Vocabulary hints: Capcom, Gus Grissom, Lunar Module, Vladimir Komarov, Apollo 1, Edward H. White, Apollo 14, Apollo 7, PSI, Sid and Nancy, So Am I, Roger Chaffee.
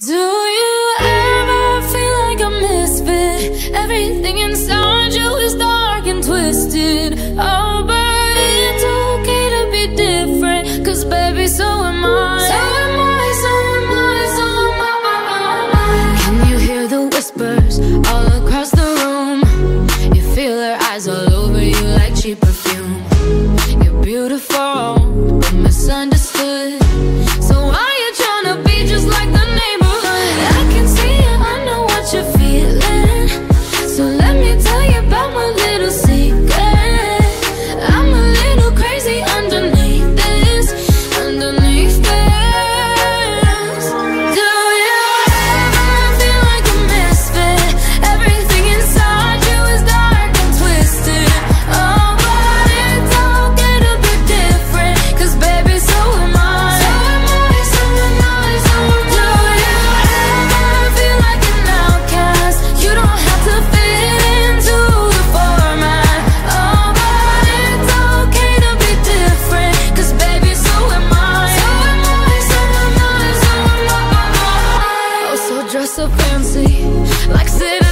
Do you ever feel like a misfit? Everything inside you is dark and twisted. Oh, but it's okay to be different, 'cause baby, so am I. So am I, so am I, so am I. Can you hear the whispers all across the room? You feel her eyes all over you like cheap perfume. You're beautiful, but misunderstood. Dress so fancy, like Sid and Nancy.